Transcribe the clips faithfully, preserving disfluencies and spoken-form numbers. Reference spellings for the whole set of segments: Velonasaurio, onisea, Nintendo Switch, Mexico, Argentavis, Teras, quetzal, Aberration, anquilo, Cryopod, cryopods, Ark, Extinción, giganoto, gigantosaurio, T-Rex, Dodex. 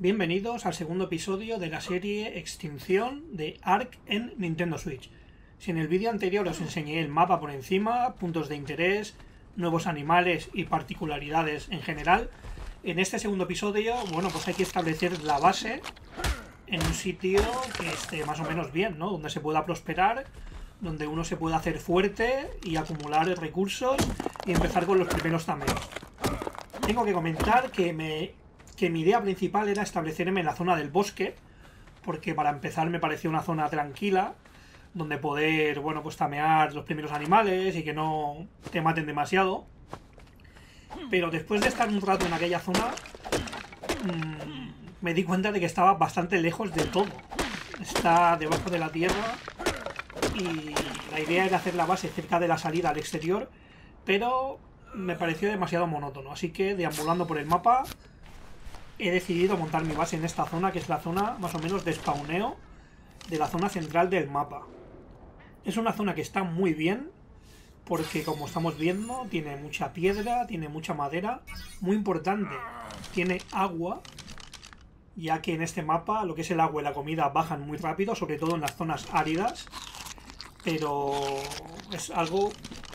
Bienvenidos al segundo episodio de la serie Extinción de Ark en Nintendo Switch. Si en el vídeo anterior os enseñé el mapa por encima, puntos de interés, nuevos animales y particularidades en general, en este segundo episodio, bueno, pues hay que establecer la base en un sitio que esté más o menos bien, ¿no? Donde se pueda prosperar, donde uno se pueda hacer fuerte y acumular recursos y empezar con los primeros tameos. Tengo que comentar que, me, que mi idea principal era establecerme en la zona del bosque, porque para empezar me parecía una zona tranquila, donde poder, bueno, pues tamear los primeros animales y que no te maten demasiado. Pero después de estar un rato en aquella zona, mmm, me di cuenta de que estaba bastante lejos de todo. Está debajo de la tierra y la idea era hacer la base cerca de la salida al exterior, pero me pareció demasiado monótono, así que deambulando por el mapa he decidido montar mi base en esta zona, que es la zona más o menos de spawneo de la zona central del mapa. Es una zona que está muy bien porque, como estamos viendo, tiene mucha piedra, tiene mucha madera, muy importante, tiene agua, ya que en este mapa lo que es el agua y la comida bajan muy rápido, sobre todo en las zonas áridas, pero es algo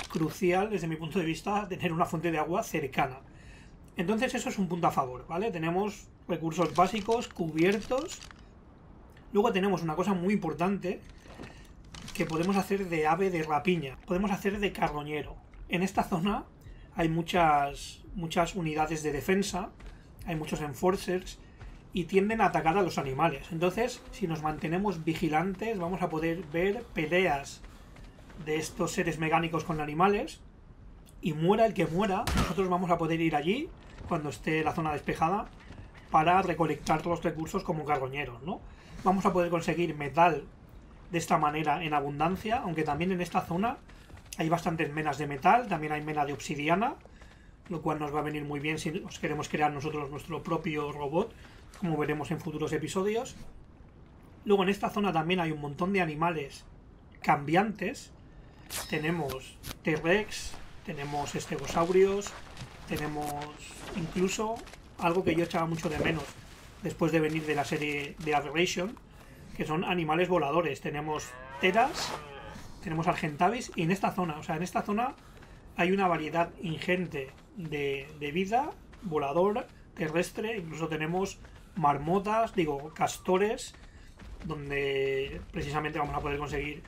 crucial desde mi punto de vista tener una fuente de agua cercana. Entonces eso es un punto a favor, ¿vale? Tenemos recursos básicos cubiertos. Luego tenemos una cosa muy importante que podemos hacer de ave de rapiña, podemos hacer de carroñero. En esta zona hay muchas, muchas unidades de defensa, hay muchos enforcers y tienden a atacar a los animales. Entonces, si nos mantenemos vigilantes, vamos a poder ver peleas de estos seres mecánicos con animales, y muera el que muera, nosotros vamos a poder ir allí cuando esté la zona despejada para recolectar los recursos como carroñeros, ¿no? Vamos a poder conseguir metal de esta manera en abundancia, aunque también en esta zona hay bastantes menas de metal, también hay mena de obsidiana, lo cual nos va a venir muy bien si nos queremos crear nosotros nuestro propio robot, como veremos en futuros episodios. Luego en esta zona también hay un montón de animales cambiantes. Tenemos T-Rex, tenemos estegosaurios, tenemos incluso algo que yo echaba mucho de menos después de venir de la serie de Aberration, que son animales voladores. Tenemos Teras, tenemos Argentavis, y en esta zona, o sea, en esta zona hay una variedad ingente de, de vida, volador, terrestre, incluso tenemos marmotas, digo, castores, donde precisamente vamos a poder conseguir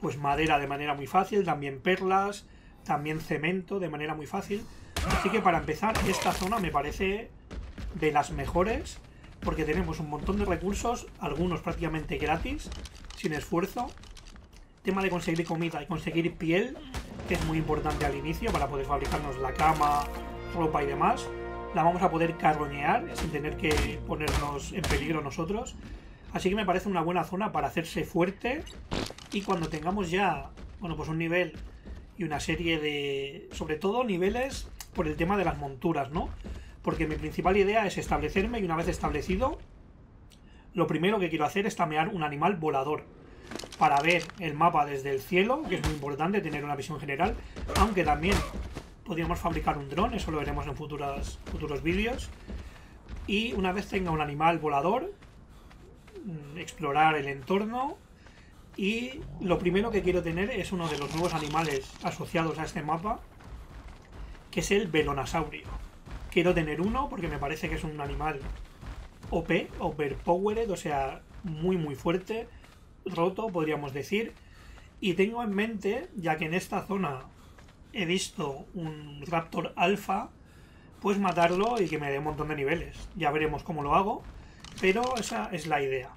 pues madera de manera muy fácil, también perlas, también cemento de manera muy fácil. Así que para empezar, esta zona me parece de las mejores, porque tenemos un montón de recursos, algunos prácticamente gratis, sin esfuerzo. Tema de conseguir comida y conseguir piel, que es muy importante al inicio para poder fabricarnos la cama, ropa y demás. La vamos a poder carroñear sin tener que ponernos en peligro nosotros. Así que me parece una buena zona para hacerse fuerte, y cuando tengamos ya, bueno, pues un nivel y una serie de, sobre todo niveles por el tema de las monturas, ¿no? Porque mi principal idea es establecerme, y una vez establecido, lo primero que quiero hacer es tamear un animal volador para ver el mapa desde el cielo, que es muy importante tener una visión general, aunque también podríamos fabricar un dron, eso lo veremos en futuras, futuros vídeos. Y una vez tenga un animal volador, explorar el entorno, y lo primero que quiero tener es uno de los nuevos animales asociados a este mapa, que es el Velonasaurio. Quiero tener uno porque me parece que es un animal O P, overpowered, o sea, muy muy fuerte, roto podríamos decir. Y tengo en mente, ya que en esta zona he visto un raptor alfa, pues matarlo y que me dé un montón de niveles. Ya veremos cómo lo hago, pero esa es la idea.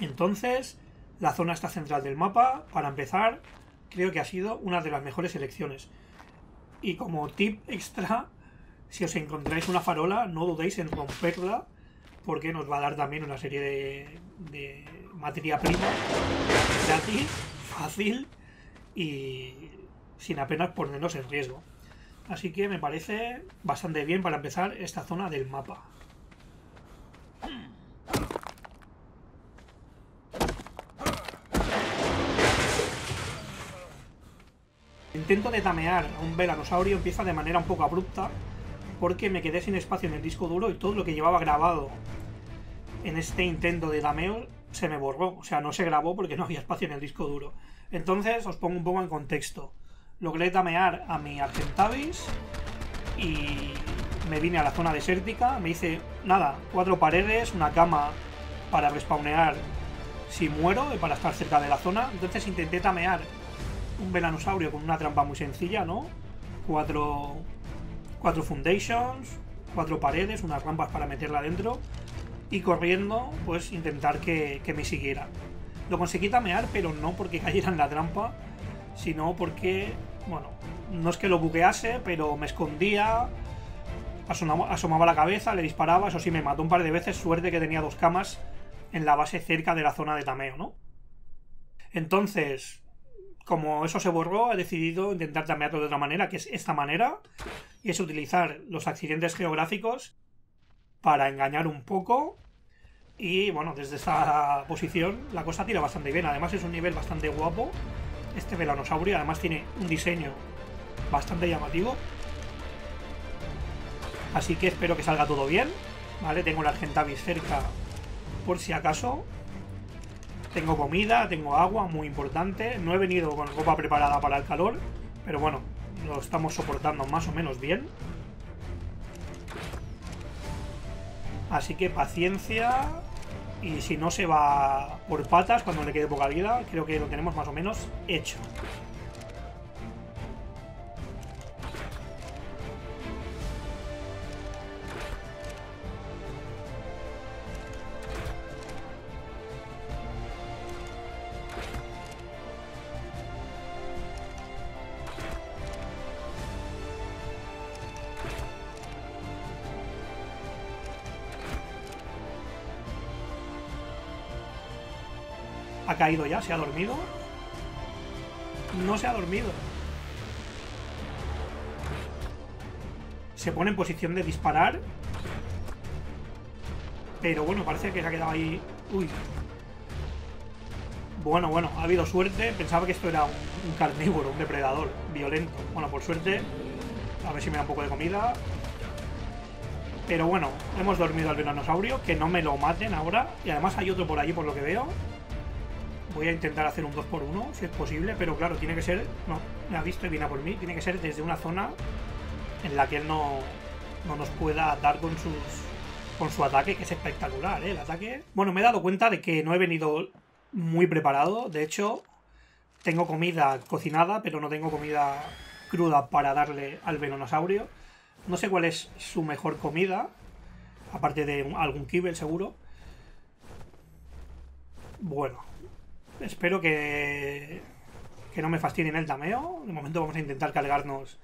Entonces, la zona está central del mapa. Para empezar, creo que ha sido una de las mejores elecciones. Y como tip extra, si os encontráis una farola, no dudéis en romperla, porque nos va a dar también una serie de, de materia prima gratis, fácil y sin apenas ponernos en riesgo. Así que me parece bastante bien para empezar esta zona del mapa. El intento de tamear a un velanosaurio empieza de manera un poco abrupta, porque me quedé sin espacio en el disco duro y todo lo que llevaba grabado en este intento de gameo se me borró, o sea, no se grabó porque no había espacio en el disco duro. Entonces os pongo un poco en contexto. Logré damear a mi Argentavis y me vine a la zona desértica, me hice, nada, cuatro paredes, una cama para respawnear si muero y para estar cerca de la zona. Entonces intenté tamear un Velonasaurio con una trampa muy sencilla, ¿no? Cuatro, cuatro foundations, cuatro paredes, unas rampas para meterla dentro y corriendo, pues intentar que, que me siguiera. Lo conseguí tamear, pero no porque cayera en la trampa, sino porque, bueno, no es que lo buguease, pero me escondía, asomaba, asomaba la cabeza, le disparaba, eso sí, me mató un par de veces, suerte que tenía dos camas en la base cerca de la zona de tameo, ¿no? Entonces, como eso se borró, he decidido intentar tamearlo de otra manera, que es esta manera, y es utilizar los accidentes geográficos para engañar un poco. Y bueno, desde esta posición la cosa tira bastante bien. Además es un nivel bastante guapo este Velonasaurio, además tiene un diseño bastante llamativo, así que espero que salga todo bien, ¿vale? Tengo el Argentavis cerca por si acaso. Tengo comida, tengo agua, muy importante. No he venido con ropa preparada para el calor, pero bueno, lo estamos soportando más o menos bien. Así que paciencia, y si no se va por patas cuando le quede poca vida, creo que lo tenemos más o menos hecho. Ha caído ya, se ha dormido. No se ha dormido. Se pone en posición de disparar. Pero bueno, parece que se ha quedado ahí. Uy. Bueno, bueno, ha habido suerte. Pensaba que esto era un, un carnívoro, un depredador violento. Bueno, por suerte. A ver si me da un poco de comida. Pero bueno, hemos dormido al Velonasaurio. Que no me lo maten ahora. Y además hay otro por allí por lo que veo. Voy a intentar hacer un dos por uno, si es posible, pero claro, tiene que ser... No, me ha visto y viene a por mí. Tiene que ser desde una zona en la que él no, no nos pueda atar con sus, con su ataque, que es espectacular, ¿eh? El ataque... Bueno, me he dado cuenta de que no he venido muy preparado. De hecho, tengo comida cocinada, pero no tengo comida cruda para darle al Velonasaurio. No sé cuál es su mejor comida, aparte de algún kibble, seguro. Bueno... Espero que, que no me fastidien el tameo. De momento vamos a intentar cargarnos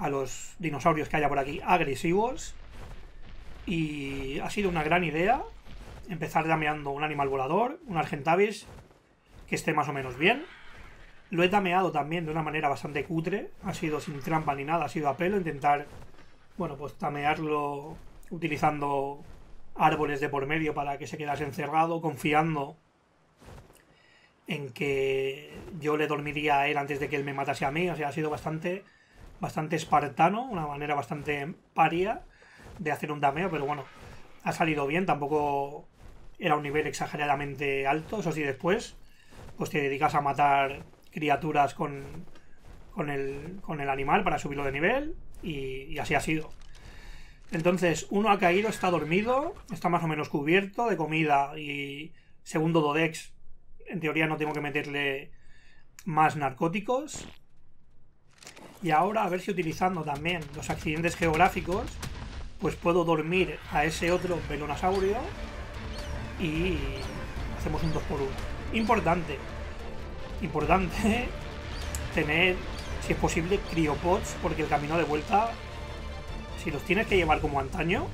a los dinosaurios que haya por aquí agresivos. Y ha sido una gran idea empezar dameando un animal volador, un Argentavis, que esté más o menos bien. Lo he dameado también de una manera bastante cutre. Ha sido sin trampa ni nada, ha sido a pelo. Intentar, bueno, pues tamearlo utilizando árboles de por medio para que se quedase encerrado, confiando en que yo le dormiría a él antes de que él me matase a mí. O sea, ha sido bastante bastante espartano, una manera bastante paria de hacer un dameo, pero bueno, ha salido bien, tampoco era un nivel exageradamente alto. Eso sí, después pues te dedicas a matar criaturas con, con, el, con el animal para subirlo de nivel, y, y así ha sido. Entonces, uno ha caído, está dormido, está más o menos cubierto de comida, y segundo Dodex, en teoría no tengo que meterle más narcóticos. Y ahora a ver si utilizando también los accidentes geográficos, pues puedo dormir a ese otro Velonasaurio y hacemos un dos por uno. Importante, importante tener, si es posible, cryopods, porque el camino de vuelta, si los tienes que llevar como antaño...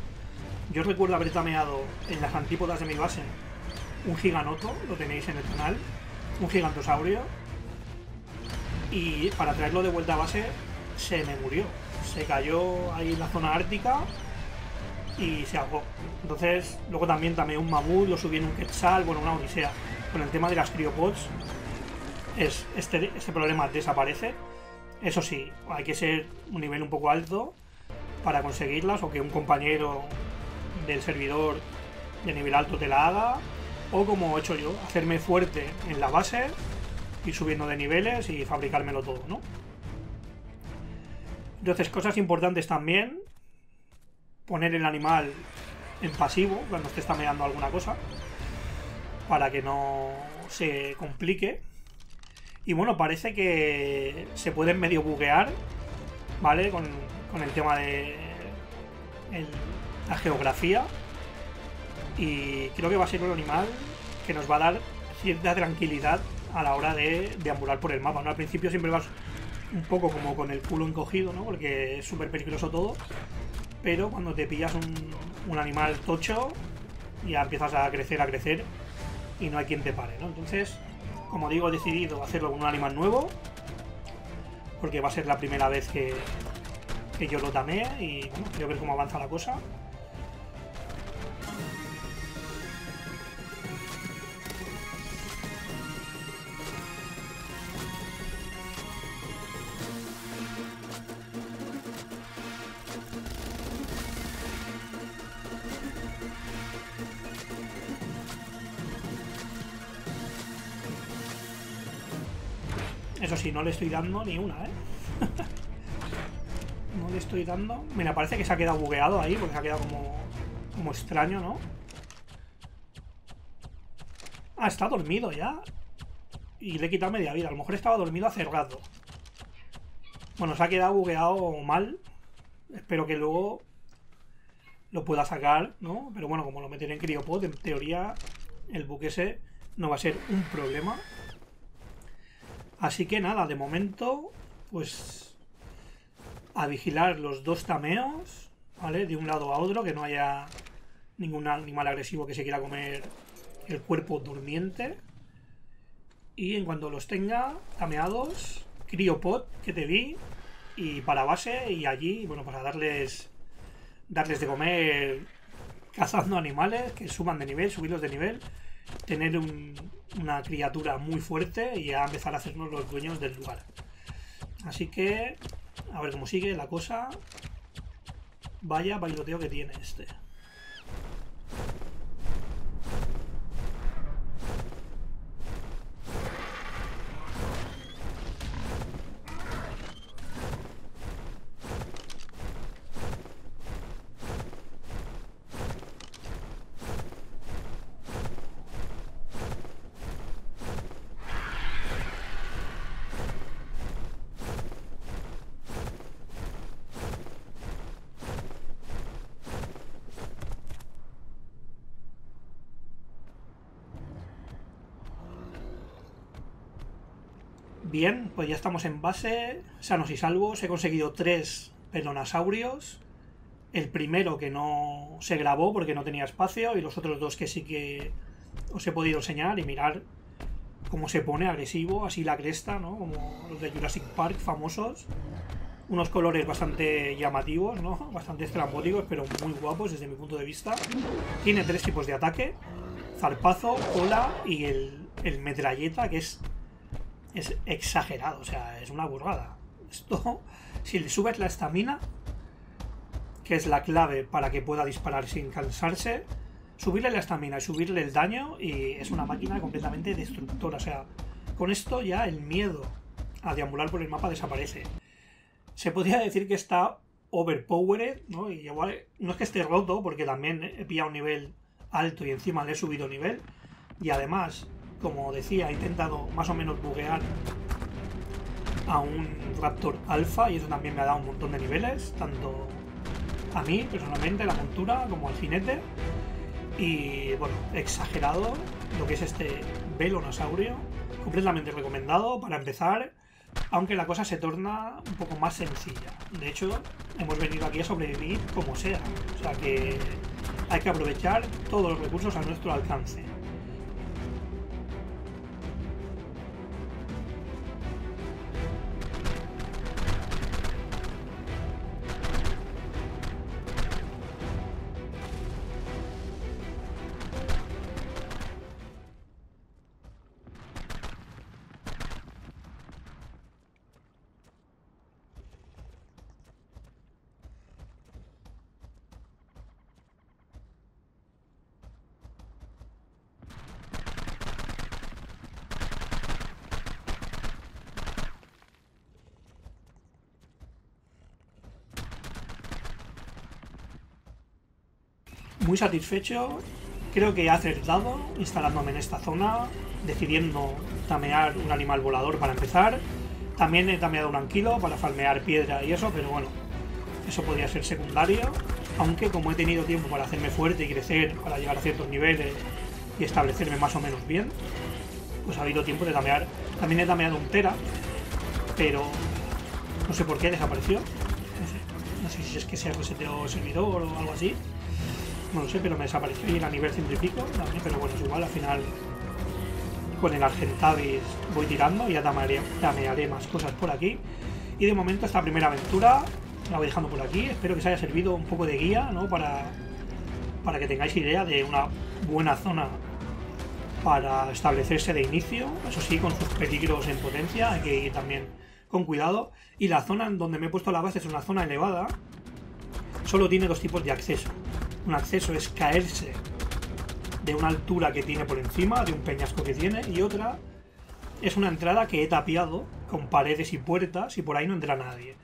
Yo recuerdo haber tameado en las antípodas de mi base un giganoto, lo tenéis en el canal, un gigantosaurio, y para traerlo de vuelta a base se me murió, se cayó ahí en la zona ártica y se ahogó. Entonces luego también también un mamut, lo subí en un quetzal, bueno, una onisea. Con el tema de las cryopods es, este, este problema desaparece. Eso sí, hay que ser un nivel un poco alto para conseguirlas, o que un compañero del servidor de nivel alto te la haga, o como he hecho yo, hacerme fuerte en la base, ir subiendo de niveles y fabricármelo todo, ¿no? Entonces, cosas importantes también, poner el animal en pasivo cuando esté spameando alguna cosa, para que no se complique. Y bueno, parece que se pueden medio buguear, ¿vale? Con, con el tema de el, la geografía. Y creo que va a ser un animal que nos va a dar cierta tranquilidad a la hora de deambular por el mapa, ¿no? Al principio siempre vas un poco como con el culo encogido, ¿no? Porque es súper peligroso todo. Pero cuando te pillas un, un animal tocho, ya empiezas a crecer, a crecer, y no hay quien te pare, ¿no? Entonces, como digo, he decidido hacerlo con un animal nuevo, porque va a ser la primera vez que, que yo lo tamé, y bueno, quiero ver cómo avanza la cosa. Eso sí, no le estoy dando ni una, ¿eh? No le estoy dando... Mira, parece que se ha quedado bugueado ahí, porque se ha quedado como, como extraño, ¿no? Ah, está dormido ya. Y le he quitado media vida. A lo mejor estaba dormido hace rato. Bueno, se ha quedado bugueado mal. Espero que luego lo pueda sacar, ¿no? Pero bueno, como lo meteré en Cryopod, en teoría el bug ese no va a ser un problema. Así que nada, de momento, pues a vigilar los dos tameos, ¿vale? De un lado a otro, que no haya ningún animal agresivo que se quiera comer el cuerpo durmiente. Y en cuanto los tenga tameados, Cryopod, que te vi, y para base, y allí, bueno, para darles, darles de comer cazando animales, que suban de nivel, subirlos de nivel, tener un, una criatura muy fuerte y a empezar a hacernos los dueños del lugar. Así que a ver cómo sigue la cosa. Vaya bailoteo que tiene este. Bien, pues ya estamos en base, sanos y salvos. He conseguido tres velonasaurios. El primero que no se grabó porque no tenía espacio, y los otros dos que sí que os he podido enseñar. Y mirar cómo se pone agresivo, así la cresta, ¿no? Como los de Jurassic Park famosos. Unos colores bastante llamativos, ¿no? Bastante estrambóticos, pero muy guapos desde mi punto de vista. Tiene tres tipos de ataque: zarpazo, cola y el, el metralleta, que es... es exagerado, o sea, es una burrada. Esto, si le subes la estamina, que es la clave para que pueda disparar sin cansarse, subirle la estamina y subirle el daño, y es una máquina completamente destructora. O sea, con esto ya el miedo a deambular por el mapa desaparece. Se podría decir que está overpowered, ¿no? Y igual, no es que esté roto, porque también he pillado un nivel alto y encima le he subido nivel, y además... como decía, he intentado más o menos buguear a un Raptor Alpha, y eso también me ha dado un montón de niveles, tanto a mí personalmente, la montura, como al jinete. Y bueno, exagerado lo que es este Velonasaurio, completamente recomendado para empezar, aunque la cosa se torna un poco más sencilla. De hecho, hemos venido aquí a sobrevivir como sea, o sea que hay que aprovechar todos los recursos a nuestro alcance. muy satisfecho. Creo que he acertado instalándome en esta zona, decidiendo tamear un animal volador para empezar. También he tameado un anquilo para farmear piedra y eso, pero bueno, eso podría ser secundario. Aunque como he tenido tiempo para hacerme fuerte y crecer, para llegar a ciertos niveles y establecerme más o menos bien, pues ha habido tiempo de tamear. También he tameado un Teras, pero no sé por qué desapareció. No sé, no sé si es que se reseteó el servidor o algo así. No lo sé, pero me desapareció y era nivel ciento y pico también, pero bueno, es igual, al final con el Argentavis voy tirando y ya tamearé, tamearé más cosas por aquí. Y de momento esta primera aventura la voy dejando por aquí. Espero que os haya servido un poco de guía, ¿no? Para, para que tengáis idea de una buena zona para establecerse de inicio. Eso sí, con sus peligros en potencia, hay que ir también con cuidado. Y la zona en donde me he puesto la base es una zona elevada. Solo tiene dos tipos de acceso. Un acceso es caerse de una altura que tiene por encima, de un peñasco que tiene, y otra es una entrada que he tapiado con paredes y puertas y por ahí no entra nadie.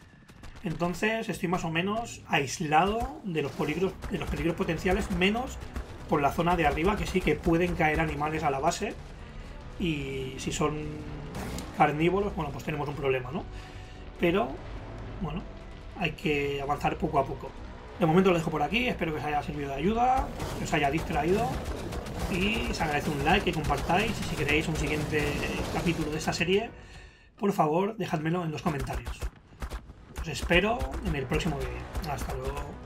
Entonces estoy más o menos aislado de los peligros, de los peligros potenciales, menos por la zona de arriba, que sí que pueden caer animales a la base, y si son carnívoros, bueno, pues tenemos un problema, ¿no? Pero, bueno, hay que avanzar poco a poco. De momento lo dejo por aquí, espero que os haya servido de ayuda, que os haya distraído, y os agradezco un like, que compartáis, y si queréis un siguiente capítulo de esta serie, por favor, dejádmelo en los comentarios. Os espero en el próximo vídeo. Hasta luego.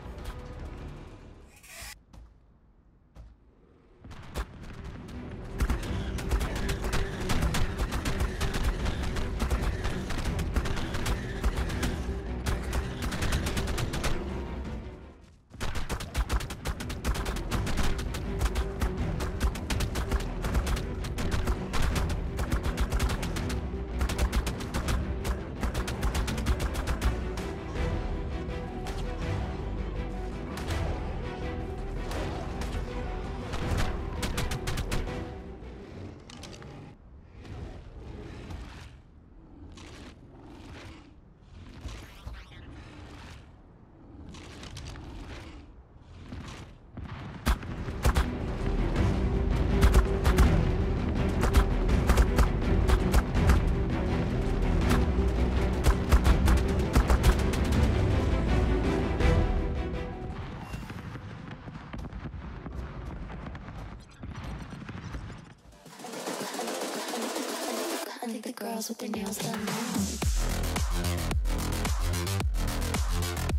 I think the girls with their nails done now.